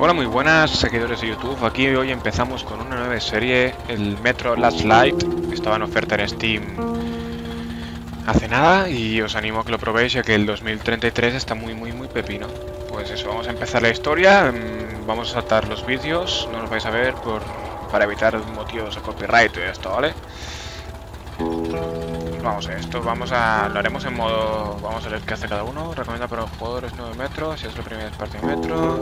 Hola, muy buenas seguidores de YouTube. Aquí hoy empezamos con una nueva serie, el Metro Last Light, que estaba en oferta en Steam hace nada y os animo a que lo probéis, ya que el 2033 está muy pepino. Pues eso, vamos a empezar la historia, vamos a saltar los vídeos, no los vais a ver para evitar motivos de copyright y esto, ¿vale? Vamos a esto, lo haremos en modo, vamos a ver qué hace cada uno. Recomienda para los jugadores 9 metros, si es la primera partida de metro.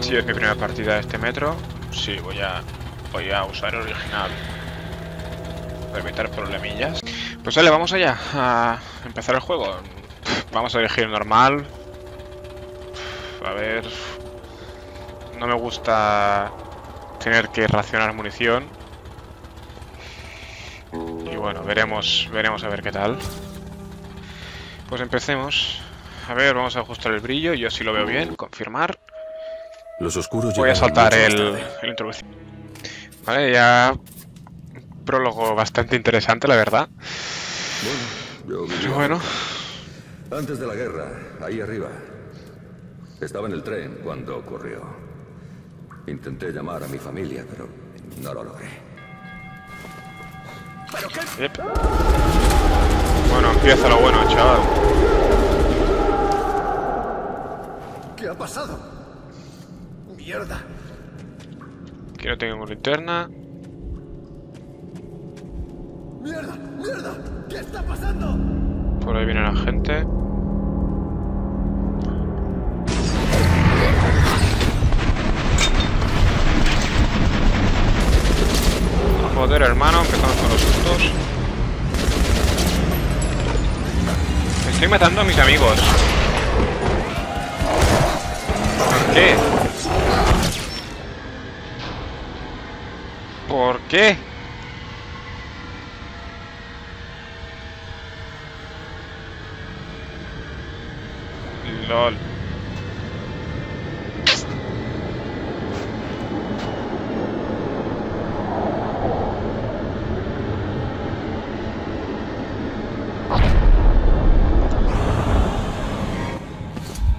Si es mi primera partida de este metro, sí, voy a usar el original. Para evitar problemillas. Pues vale, vamos allá, a empezar el juego. Vamos a elegir normal. A ver. No me gusta tener que racionar munición. Y bueno, veremos a ver qué tal. Pues empecemos. A ver, vamos a ajustar el brillo. Yo sí lo veo bien, confirmar. Los oscuros. Voy a saltar el introducción. Vale, ya. Prólogo bastante interesante, la verdad. Bueno. Antes de la guerra, ahí arriba. Estaba en el tren cuando ocurrió. Intenté llamar a mi familia, pero no lo logré. Yep. Bueno, empieza lo bueno, chaval. ¿Qué ha pasado? Mierda. Aquí no tengo linterna. Mierda, mierda. ¿Qué está pasando? Por ahí viene la gente. Joder, hermano, empezamos con los sustos. Estoy matando a mis amigos. ¿Por qué? ¿Por qué? LOL.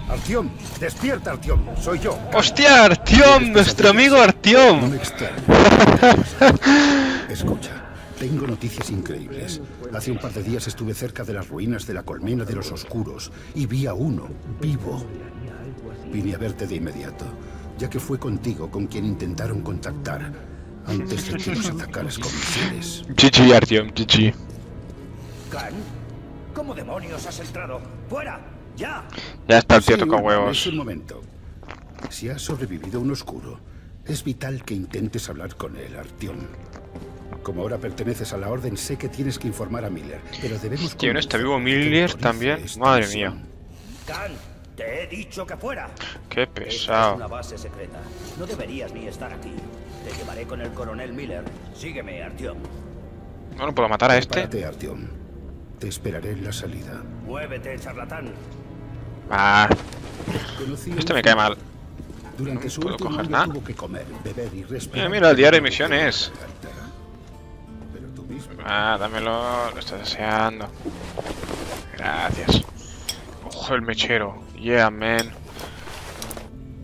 Artyom, despierta, Artyom, soy yo. ¡Hostia, Artyom! ¡Nuestro amigo Artyom! No me extraña. Escucha, tengo noticias increíbles. Hace un par de días estuve cerca de las ruinas de la colmena de los oscuros y vi a uno, vivo. Vine a verte de inmediato, ya que fue contigo con quien intentaron contactar antes de que los atacaras con misiles. Chichi, Artyom, chichi. ¿Khan? ¿Cómo demonios has entrado? ¡Fuera! ¡Ya! Ya está el tío tocó huevos. Es un momento. Si has sobrevivido a un oscuro, es vital que intentes hablar con él, Artyom. Como ahora perteneces a la orden, sé que tienes que informar a Miller, pero debemos... ¿Quién está vivo? ¿Miller también? Madre mía. Khan, te he dicho que fuera. ¡Qué pesado! Es una base secreta. No deberías ni estar aquí. Te llevaré con el coronel Miller. Sígueme, Artyom. No puedo matar a este. Párate, Artyom. Te esperaré en la salida. Muévete, charlatán. Ah, este me cae mal. Durante su último año tuvo que comer, beber y respirar. Mira, el diario de misiones. Ah, dámelo, lo estás deseando. Gracias. Ojo, el mechero. Yeah, man.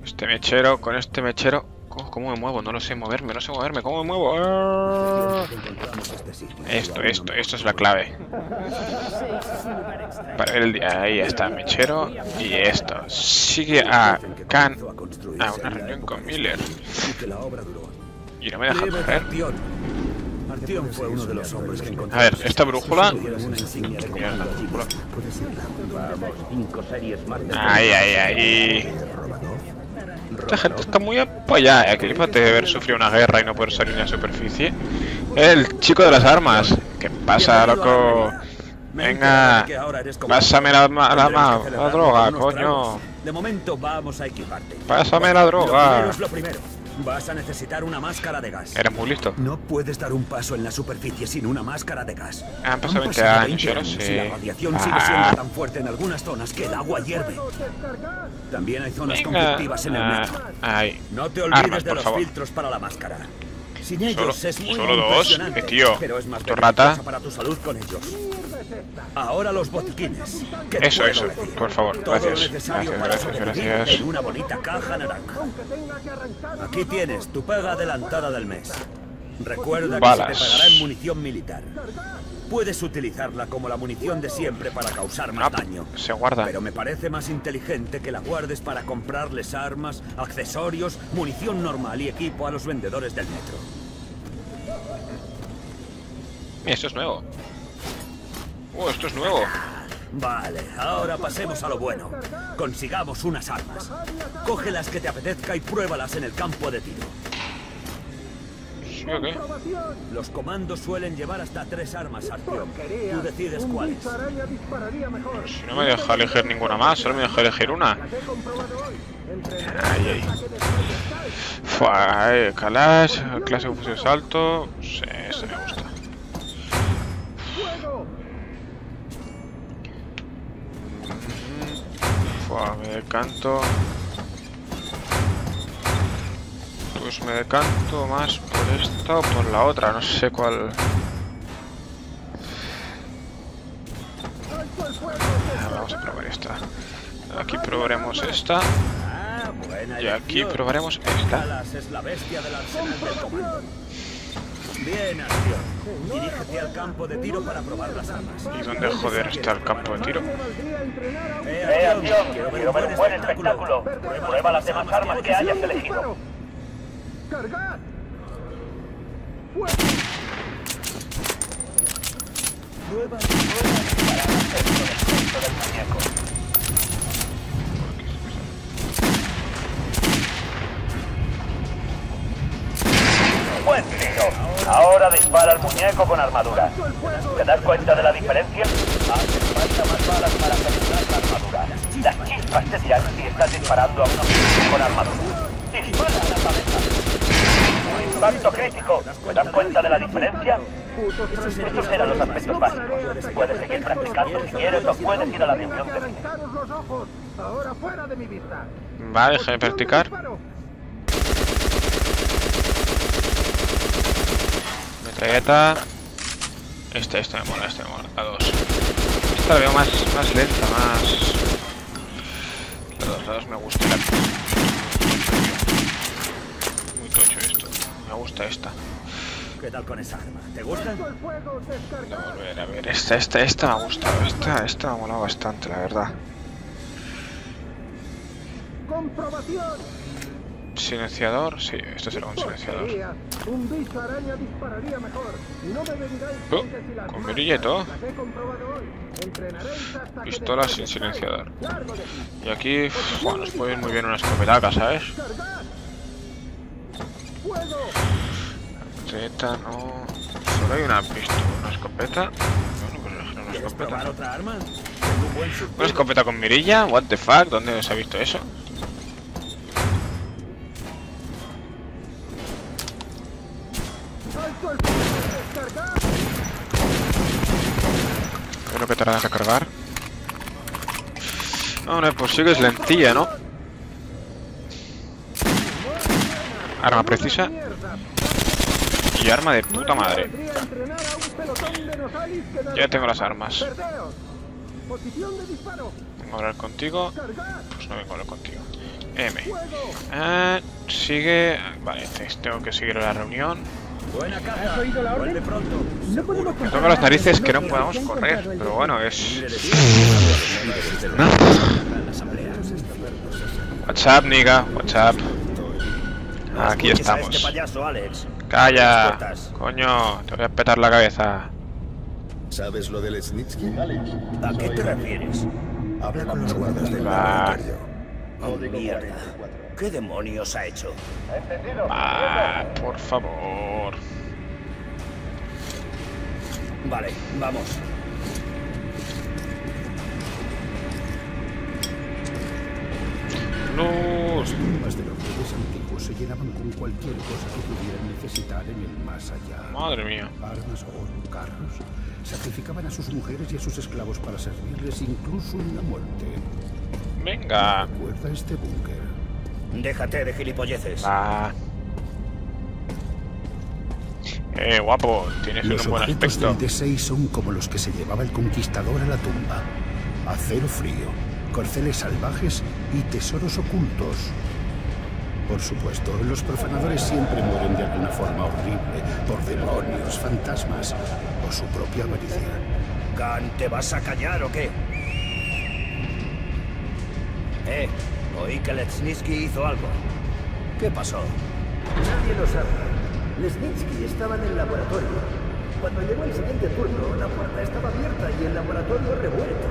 Este mechero, con este mechero. ¿Cómo me muevo? No lo sé moverme, no sé moverme. ¿Cómo me muevo? ¡Ah! Esto es la clave. Para ver el día. Ahí está, mechero. Y esto. Sigue a Khan a una reunión con Miller. Y no me deja correr. A ver, esta brújula. Ahí. Esta gente está muy apoyada, equilípate de haber sufrido una guerra y no poder salir a la superficie. El chico de las armas. ¿Qué pasa, loco? Venga, pásame la droga, coño. De momento vamos a equiparte. Pásame la droga. Vas a necesitar una máscara de gas. Eres muy listo. No puedes dar un paso en la superficie sin una máscara de gas. Han pasado 20 años, yo no sé. Si la radiación sigue siendo tan fuerte en algunas zonas que el agua hierve. También hay zonas conductivas en el metro. No te olvides de los filtros para la máscara. Sin ellos es muy impresionante. Solo dos, tío. Pero es más peligrosa para tu salud con ellos. Ahora los botiquines. Eso, eso, por favor, gracias. Gracias. En una bonita caja naranja. Aquí tienes tu paga adelantada del mes. Recuerda que se te pagará en munición militar. Puedes utilizarla como la munición de siempre para causar más daño. Se guarda. Pero me parece más inteligente que la guardes para comprarles armas, accesorios, munición normal y equipo a los vendedores del metro. Esto es nuevo. Esto es nuevo. Vale, ahora pasemos a lo bueno. Consigamos unas armas. Coge las que te apetezca y pruébalas en el campo de tiro. ¿Sí, o qué? Los comandos suelen llevar hasta 3 armas, Artyom. Tú decides cuáles. Si no me deja elegir ninguna más, solo me deja elegir una. Ay, ay. Kalash, clase de fusil de salto. Sí, este me gusta. Me decanto. Pues me decanto más por esta o por la otra, no sé cuál. Vamos a probar esta. Aquí probaremos esta. Y aquí probaremos esta. Bien, Artyom. Dirígete al campo de tiro para probar las armas. ¿Y dónde joder está el campo de tiro? Artyom, quiero ver un buen espectáculo. Prueba las demás armas que hayas elegido. ¡Cargad! Nuevas para hacer con el efecto del maníaco. Buen tiro. Ahora dispara al muñeco con armadura. ¿Te das cuenta de la diferencia? Hace falta más balas para penetrar la armadura. Las chispas te dirán si estás disparando a un objetivo con armadura. ¡Dispara a la cabeza! ¡Un impacto crítico! ¿Te das cuenta de la diferencia? Estos eran los aspectos básicos. Puedes seguir practicando si quieres o puedes ir a la reunión de cine. Vale, déjame practicar. Este me mola, la 2. Esta la veo más lenta, La 2 me gusta. Muy tocho esto, me gusta esta. ¿Qué tal con esa arma? ¿Te gusta? No, a ver, esta me ha gustado, esta me ha molado bastante, la verdad. Comprobación. Silenciador, sí, esto será un silenciador. Con mirilla y todo. Pistola sin silenciador. Y aquí, nos puede ir muy bien una escopetaca, ¿sabes? Zeta, no. Solo hay una pistola, una escopeta. Bueno, pues elegir una escopeta. Una escopeta con mirilla, what the fuck, ¿dónde se ha visto eso? Creo que tarda en recargar. Ahora pues sigue es lentilla, ¿no? Arma precisa. Y arma de puta madre. Ya tengo las armas. Vengo a hablar contigo. Pues no vengo a hablar contigo. Sigue. Vale, tengo que seguir a la reunión. Buena caza. Vuelve pronto. Me toca las narices que no podamos correr, pero bueno, es... ¿No? WhatsApp, nigga, WhatsApp. Aquí estamos. ¡Calla! ¡Coño! Te voy a petar la cabeza. ¿Sabes lo de Lesnitsky? ¿A qué te refieres? Habla con los guardas del laboratorio. ¡Oh, mierda! ¿Qué demonios ha hecho? Por favor. Vale, vamos. Los tumbas de los reyes antiguos se llenaban con cualquier cosa que pudieran necesitar en el más allá. Madre mía. Armas, oro, carros. Sacrificaban a sus mujeres y a sus esclavos para servirles incluso en la muerte. Venga. Recuerda este búnker. Déjate de gilipolleces. Guapo, tienes un buen aspecto. Los objetos del D6 son como los que se llevaba el conquistador a la tumba. Acero frío, corceles salvajes y tesoros ocultos. Por supuesto, los profanadores siempre mueren de alguna forma horrible, por demonios, fantasmas o su propia avaricia. Khan, ¿te vas a callar o qué? Oí que Lesnitsky hizo algo. ¿Qué pasó? Nadie lo sabe. Lesnitsky estaba en el laboratorio. Cuando llegó el siguiente turno, la puerta estaba abierta y el laboratorio revuelto.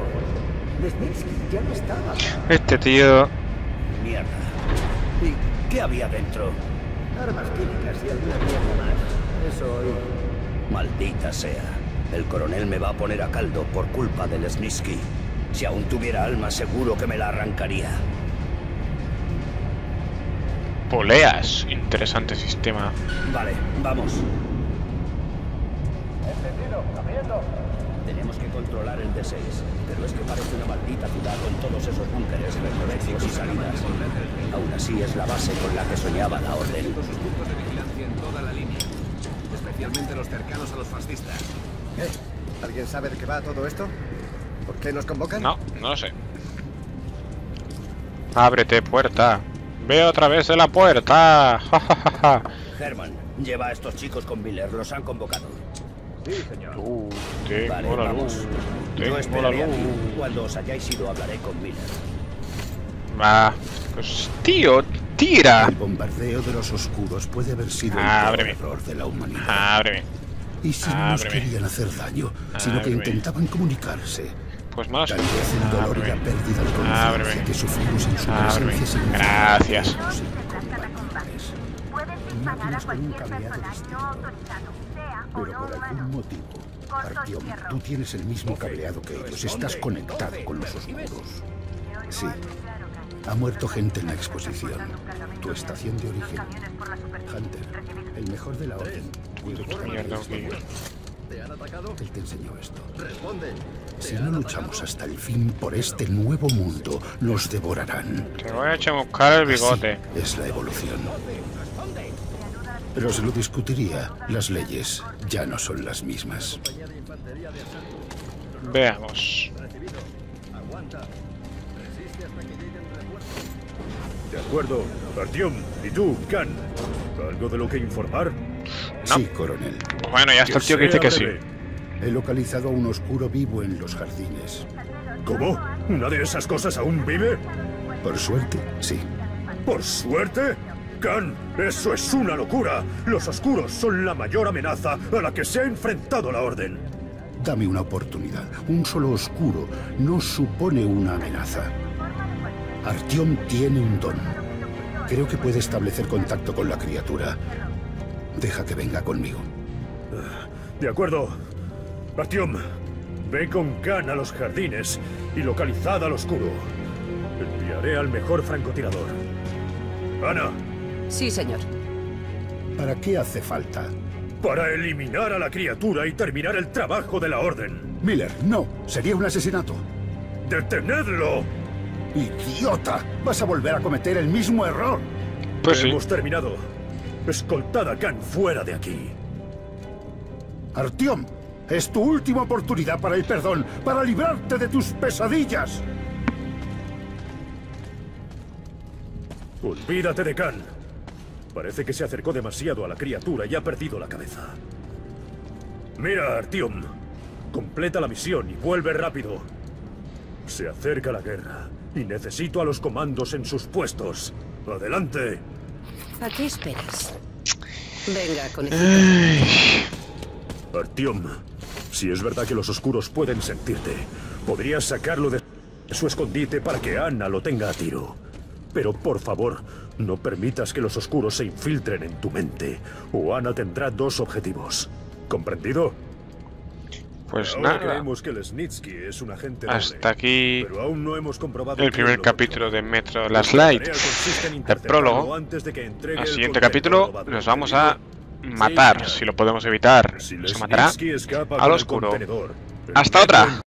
Lesnitsky ya no estaba. Este tío... Mierda. ¿Y qué había dentro? Armas químicas y alguna mierda más. Eso oí. Maldita sea. El coronel me va a poner a caldo por culpa de Lesnitsky. Si aún tuviera alma, seguro que me la arrancaría. Poleas. Interesante sistema. Vale, vamos. Entendido, cambiando. Tenemos que controlar el D6, pero es que parece una maldita ciudad con todos esos búnkeres, recorrectos y salidas. Aún así es la base con la que soñaba la orden. Sus puntos de vigilancia en toda la línea, especialmente los cercanos a los fascistas. ¿Qué? ¿Alguien sabe de qué va todo esto? ¿Por qué nos convocan? No, no lo sé. Ábrete, puerta. Ve otra vez de la puerta. Herman, lleva a estos chicos con Miller. Los han convocado. Sí, señor. Vale, vamos. Yo esperaré aquí. Cuando os hayáis ido, hablaré con Miller. Ah, pues tío, tira. El bombardeo de los oscuros puede haber sido el error de la humanidad. Ábreme. Y si no nos querían hacer daño, sino que intentaban comunicarse. Pues más. Tal vez el dolor y la pérdida de conciencia que sufrimos en su presencia. Gracias. No tienes ningún cambiado de Steam. Pero por algún motivo, Artyom, tú tienes el mismo cableado que ellos. Estás conectado con los oscuros. Sí. Ha muerto gente en la exposición. Tu estación de origen. Hunter, el mejor de la orden. ¿Te han atacado? Él te enseñó esto. Responde. Si no luchamos hasta el fin por este nuevo mundo, nos devorarán. Te voy a chamuscar el bigote. Así es la evolución. Pero se lo discutiría. Las leyes ya no son las mismas. Veamos. De acuerdo, Artyom, y tú, Khan. ¿Algo de lo que informar? No. Sí, coronel. Bueno, ya está el tío que dice que sí. He localizado a un oscuro vivo en los jardines. ¿Cómo? ¿Una de esas cosas aún vive? Por suerte, sí. ¿Por suerte? Khan, eso es una locura. Los oscuros son la mayor amenaza a la que se ha enfrentado la orden. Dame una oportunidad. Un solo oscuro no supone una amenaza. Artyom tiene un don. Creo que puede establecer contacto con la criatura. Deja que venga conmigo. De acuerdo. Artyom, ve con Khan a los jardines y localizad al oscuro. Enviaré al mejor francotirador. Ana. Sí, señor. ¿Para qué hace falta? Para eliminar a la criatura y terminar el trabajo de la orden. Miller, no. Sería un asesinato. ¡Detenedlo! ¡Idiota! Vas a volver a cometer el mismo error. Pues hemos terminado. Escoltad a Khan fuera de aquí. Artyom, es tu última oportunidad para el perdón, para librarte de tus pesadillas. Olvídate de Khan. Parece que se acercó demasiado a la criatura y ha perdido la cabeza. Mira, Artyom, completa la misión y vuelve rápido. Se acerca la guerra y necesito a los comandos en sus puestos. ¡Adelante! ¿A qué esperas? Venga, conejito. Artyom, si es verdad que los oscuros pueden sentirte, podrías sacarlo de su escondite para que Ana lo tenga a tiro. Pero por favor, no permitas que los oscuros se infiltren en tu mente, o Ana tendrá dos objetivos. ¿Comprendido? Pues ahora nada. Creemos que Lesnitsky es un agente hasta doble, aquí pero aún no hemos comprobado el primer capítulo de Metro Last Light, el prólogo. Al siguiente capítulo nos vamos a matar, si lo podemos evitar. Se matará al oscuro. ¡Hasta otra!